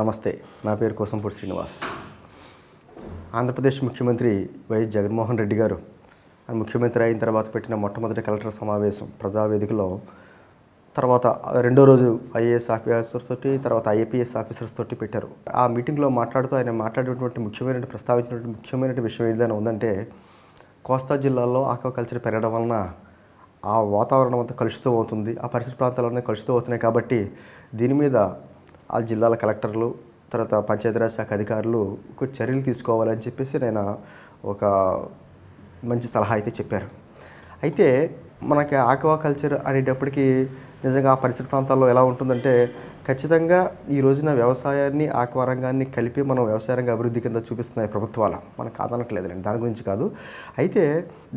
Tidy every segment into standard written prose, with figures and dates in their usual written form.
నమస్తే నా పేరు కుసంపూడి శ్రీనివాస్ ఆంధ్రప్రదేశ్ ముఖ్యమంత్రి వై జగన్ మోహన్ రెడ్డి గారు ముఖ్యమంత్రి అయిన తర్వాత పెట్టిన మొట్టమొదటి కలెక్టర్ సమావేశం ప్రజా వేదికలో తర్వాత రెండో రోజు ఐఏఎస్ ఆఫీసర్స్ తోటి తర్వాత ఐఏపీఎస్ ఆఫీసర్స్ తోటి పెట్టారు ఆ మీటింగ్ లో మాట్లాడుతూ ఆయన మాట్లాడినటువంటి ముఖ్యమైన ప్రస్తావించినటువంటి ముఖ్యమైన విషయం ఏదైనా ఉందంటే కోస్తా జిల్లాలో ఆక్వాకల్చర్ పెరగడం వలన ఆ వాతావరణం అంతా కలుషితం అవుతుంది ఆ పరిసర ప్రాంతాలన్నీ కలుషితం అవుతున్నాయి కాబట్టి దీని మీద ఆ జిల్లాల కలెక్టర్లు తర్వాత పంచాయతీరాజ్ శాఖ అధికారులు చర్యలు తీసుకోవాలని చెప్పేసి నేను ఒక మంచి సలహా అయితే చెప్పారు అయితే మనకి ఆక్వాకల్చర్ అనేటప్పటికీ నిజంగా ఆ పరిసర ప్రాంతాల్లో ఎలా ఉంటుందంటే ఖచ్చితంగా ఈ రోజున వ్యవసాయాన్ని ఆక్వారంగాన్ని కలిపి మనం వ్యవసాయంగా అభివృద్ధి కింద చూపిస్తున్నాయి ప్రభుత్వాలు మనం కాదనట్లేదండి దాని గురించి కాదు అయితే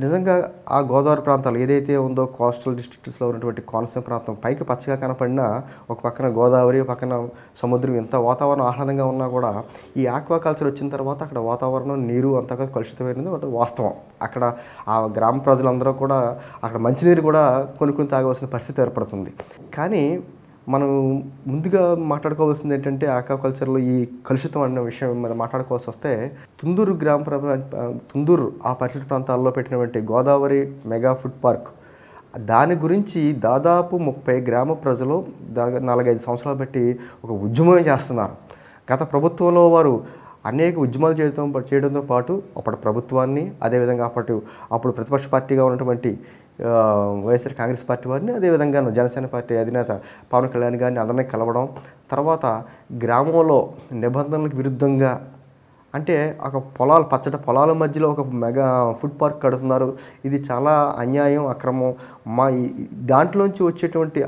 నిజంగా ఆ గోదావరి ప్రాంతాలు ఏదైతే ఉందో కోస్టల్ డిస్ట్రిక్ట్స్లో ఉన్నటువంటి కోనసీమ ప్రాంతం పైకి పచ్చగా కనపడినా ఒక పక్కన గోదావరి పక్కన సముద్రం ఎంత వాతావరణం ఆహ్లాదంగా ఉన్నా కూడా ఈ ఆక్వాకల్చర్ వచ్చిన తర్వాత అక్కడ వాతావరణం నీరు అంతగా కలుషితమైనది వాస్తవం అక్కడ ఆ గ్రామ ప్రజలందరూ కూడా అక్కడ మంచినీరు కూడా కొనుక్కుని తాగవలసిన పరిస్థితి ఏర్పడుతుంది కానీ మనం ముందుగా మాట్లాడుకోవాల్సింది ఏంటంటే ఆక్వాకల్చర్లో ఈ కలుషితం అన్న విషయం మీద మాట్లాడుకోవాల్సి వస్తే తుందూరు ఆ పరిసర ప్రాంతాల్లో పెట్టినటువంటి గోదావరి మెగా ఫుడ్ పార్క్ దాని గురించి దాదాపు 30 గ్రామ ప్రజలు 4-5 సంవత్సరాలు బట్టి ఒక ఉద్యమం చేస్తున్నారు గత ప్రభుత్వంలో వారు అనేక ఉద్యమాలు చేయడంతో పాటు అప్పటి ప్రభుత్వాన్ని అదేవిధంగా అప్పుడు ప్రతిపక్ష పార్టీగా ఉన్నటువంటి వైఎస్ఆర్ కాంగ్రెస్ పార్టీ వారిని అదేవిధంగా జనసేన పార్టీ అధినేత పవన్ కళ్యాణ్ గారిని అందరినీ కలవడం తర్వాత గ్రామంలో నిబంధనలకు విరుద్ధంగా అంటే ఒక పొలాలు పచ్చటి పొలాల మధ్యలో ఒక మెగా ఫుడ్ పార్క్ కడుతున్నారు ఇది చాలా అన్యాయం అక్రమం మా దాంట్లోంచి వచ్చేటువంటి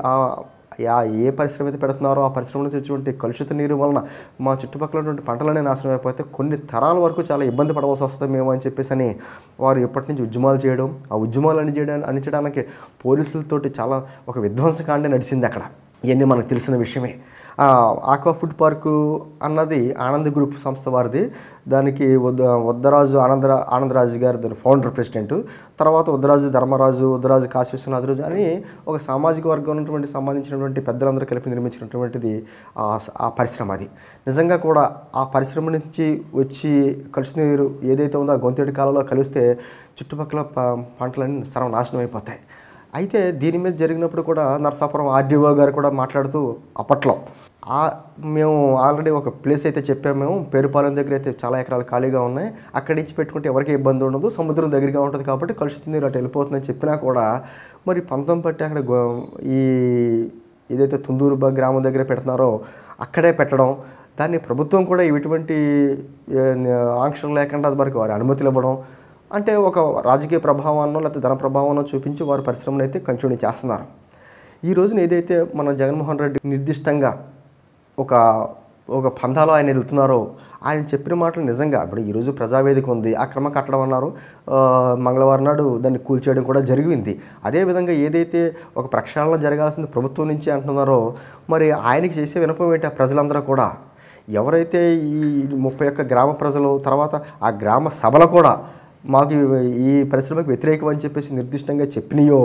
ఏ పరిశ్రమ అయితే పెడుతున్నారో ఆ పరిశ్రమ నుంచి వచ్చేటువంటి కలుషిత నీరు వలన మా చుట్టుపక్కల ఉన్నటువంటి పంటలనే నాశనం అయిపోతే కొన్ని తరాల వరకు చాలా ఇబ్బంది పడవలసి వస్తుంది మేము అని చెప్పేసి అని వారు ఎప్పటి నుంచి ఉద్యమాలు చేయడం ఆ ఉద్యమాలు అణిచడానికి పోలీసులతోటి చాలా ఒక విధ్వంసకాండే నడిచింది అక్కడ ఇవన్నీ మనకు తెలిసిన విషయమే ఆక్వా ఫుడ్ పార్కు అన్నది ఆనంద్ గ్రూప్ సంస్థ వారిది దానికి ఉద్దరాజు ఆనందరాజు గారు దాని ఫౌండర్ ప్రెసిడెంట్ తర్వాత ఉద్దరాజు ధర్మరాజు ఉద్దరాజు కాశీ విశ్వనాథరాజు అని ఒక సామాజిక వర్గం ఉన్నటువంటి సంబంధించినటువంటి పెద్దలందరూ కలిపి నిర్మించినటువంటిది ఆ పరిశ్రమ అది నిజంగా కూడా ఆ పరిశ్రమ నుంచి వచ్చి కలుషిత నీరు ఏదైతే ఉందో ఆ గొంతేడు కాలంలో కలిస్తే చుట్టుపక్కల పంటలన్నీ సర్వనాశనం అయిపోతాయి అయితే దీని మీద జరిగినప్పుడు కూడా నరసాపురం ఆర్డీఓ గారు కూడా మాట్లాడుతూ అప్పట్లో మేము ఆల్రెడీ ఒక ప్లేస్ అయితే చెప్పాము మేము పేరుపాలెం దగ్గర అయితే చాలా ఎకరాలు ఖాళీగా ఉన్నాయి అక్కడి నుంచి పెట్టుకుంటే ఎవరికీ ఇబ్బంది ఉండదు సముద్రం దగ్గరగా ఉంటుంది కాబట్టి కలుషిత నీరు అటు వెళ్ళిపోతుందని చెప్పినా కూడా మరి పంతం పట్టి అక్కడ ఈ ఏదైతే తుందూరు గ్రామం దగ్గర పెడుతున్నారో అక్కడే పెట్టడం దాన్ని ప్రభుత్వం కూడా ఇటువంటి ఆంక్షలు లేకుండా వరకు వారి అనుమతులు ఇవ్వడం అంటే ఒక రాజకీయ ప్రభావాన్నో లేకపోతే ధన ప్రభావాన్నో చూపించి వారు పరిశ్రమలు అయితే కంటిన్యూ చేస్తున్నారు ఈ రోజున ఏదైతే మన జగన్మోహన్ రెడ్డి నిర్దిష్టంగా ఒక ఒక పంథాలో ఆయన వెళ్తున్నారో ఆయన చెప్పిన మాటలు నిజంగా ఇప్పుడు ఈరోజు ప్రజావేదిక ఉంది అక్రమ కట్టడం అన్నారు మంగళవారం నాడు దాన్ని కూల్చేయడం కూడా జరిగింది అదేవిధంగా ఏదైతే ఒక ప్రక్షాళన జరగాల్సింది ప్రభుత్వం నుంచి అంటున్నారో మరి ఆయనకి చేసే వినపం ఏంటి ఆ ప్రజలందరూ కూడా ఎవరైతే ఈ 31 గ్రామ ప్రజలు తర్వాత ఆ గ్రామ సభలు కూడా మాకు ఈ పరిశ్రమకు వ్యతిరేకం అని చెప్పేసి నిర్దిష్టంగా చెప్పినాయో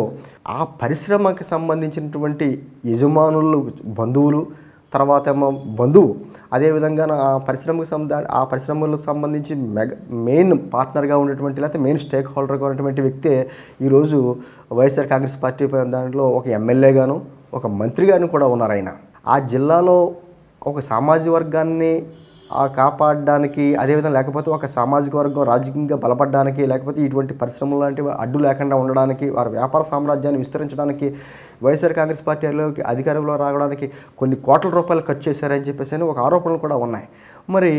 ఆ పరిశ్రమకు సంబంధించినటువంటి యజమానులు బంధువులు తర్వాత బంధువు అదేవిధంగా ఆ పరిశ్రమలకు సంబంధించి మెయిన్ పార్ట్నర్గా ఉన్నటువంటి లేకపోతే మెయిన్ స్టేక్ హోల్డర్గా ఉన్నటువంటి వ్యక్తే ఈరోజు వైఎస్ఆర్ కాంగ్రెస్ పార్టీ దాంట్లో ఒక ఎమ్మెల్యేగాను ఒక మంత్రిగాను కూడా ఉన్నారు ఆయన ఆ జిల్లాలో ఒక సామాజిక వర్గాన్ని కాపాడడానికి అదేవిధంగా లేకపోతే ఒక సామాజిక వర్గం రాజకీయంగా బలపడడానికి లేకపోతే ఇటువంటి పరిశ్రమలు లాంటివి అడ్డు లేకుండా ఉండడానికి వారి వ్యాపార సామ్రాజ్యాన్ని విస్తరించడానికి వైఎస్ఆర్ కాంగ్రెస్ పార్టీలోకి అధికారంలో రావడానికి కొన్ని కోట్ల రూపాయలు ఖర్చు చేశారని చెప్పేసి ఒక ఆరోపణలు కూడా ఉన్నాయి మరి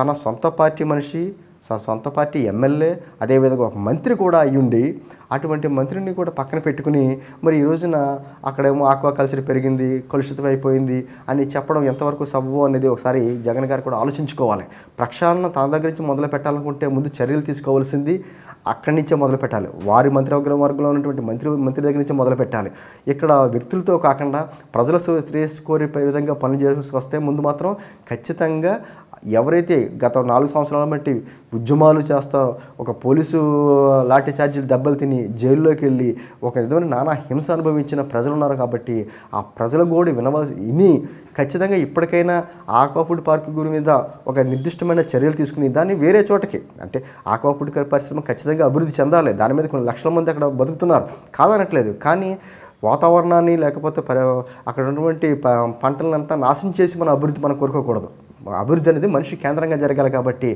తన సొంత పార్టీ మనిషి సొంత పార్టీ ఎమ్మెల్యే అదేవిధంగా ఒక మంత్రి కూడా అయ్యుండి అటువంటి మంత్రిని కూడా పక్కన పెట్టుకుని మరి ఈ రోజున అక్కడేమో ఆక్వాకల్చర్ పెరిగింది కలుషితమైపోయింది అని చెప్పడం ఎంతవరకు సబబు అనేది ఒకసారి జగన్ గారు కూడా ఆలోచించుకోవాలి ప్రక్షాళన తన దగ్గర నుంచి మొదలు పెట్టాలనుకుంటే ముందు చర్యలు తీసుకోవాల్సింది అక్కడి నుంచే మొదలు పెట్టాలి. వారి మంత్రివర్గంలో ఉన్నటువంటి మంత్రి దగ్గర నుంచి మొదలు పెట్టాలి. ఇక్కడ వ్యక్తులతో కాకుండా ప్రజల శ్రేయస్సు కోరే విధంగా పనులు చేసుకొస్తే ముందు మాత్రం ఖచ్చితంగా ఎవరైతే గత 4 సంవత్సరాల బట్టి ఉద్యమాలు చేస్తారో, ఒక పోలీసు లాఠీ చార్జీలు దెబ్బలు తిని జైల్లోకి వెళ్ళి ఒక విధమైన నానా హింస అనుభవించిన ప్రజలు ఉన్నారు కాబట్టి ఆ ప్రజల గోడు విని ఖచ్చితంగా ఇప్పటికైనా ఆక్వాఫుడ్ పార్క్ గురి మీద ఒక నిర్దిష్టమైన చర్యలు తీసుకుని దాన్ని వేరే చోటకి, అంటే ఆక్వాఫుడ్ పరిశ్రమ ఖచ్చితంగా అభివృద్ధి చెందాలి, దాని మీద కొన్ని 1,00,000 మంది అక్కడ బతుకుతున్నారు కాదనట్లేదు, కానీ వాతావరణాన్ని లేకపోతే అక్కడ ఉన్నటువంటి పంటలంతా నాశనం చేసి మన అభివృద్ధి మనం కోరుకోకూడదు. అభివృద్ధి అనేది మనిషి కేంద్రంగా జరగాలి కాబట్టి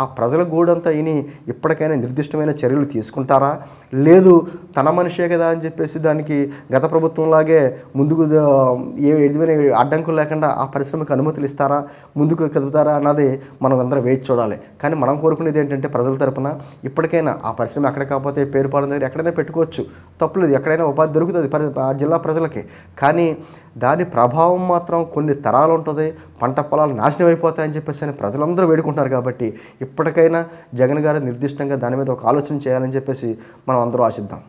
ఆ ప్రజల గూడంతా ఇని ఇప్పటికైనా నిర్దిష్టమైన చర్యలు తీసుకుంటారా, లేదు తన మనిషే కదా అని చెప్పేసి దానికి గత ప్రభుత్వంలాగే ముందుకు ఏ విధమైన అడ్డంకులు లేకుండా ఆ పరిశ్రమకు అనుమతులు ఇస్తారా, ముందుకు కదులుతారా అన్నది మనం అందరం వేచి చూడాలి. కానీ మనం కోరుకునేది ఏంటంటే ప్రజల తరపున ఇప్పటికైనా ఆ పరిశ్రమ ఎక్కడ కాకపోతే పేరుపాలెం దగ్గర ఎక్కడైనా పెట్టుకోవచ్చు, తప్పులేదు, ఎక్కడైనా ఉపాధి దొరుకుతుంది ఆ జిల్లా ప్రజలకి, కానీ దాని ప్రభావం మాత్రం కొన్ని తరాలు ఉంటుంది, పంట పొలాలు నాశనం అయిపోతాయని చెప్పేసి ప్రజలందరూ వేడుకుంటున్నారు కాబట్టి ఇప్పటికైనా జగన్ గారు నిర్దిష్టంగా దాని మీద ఒక ఆలోచన చేయాలని చెప్పేసి మనం అందరూ ఆశిద్దాం.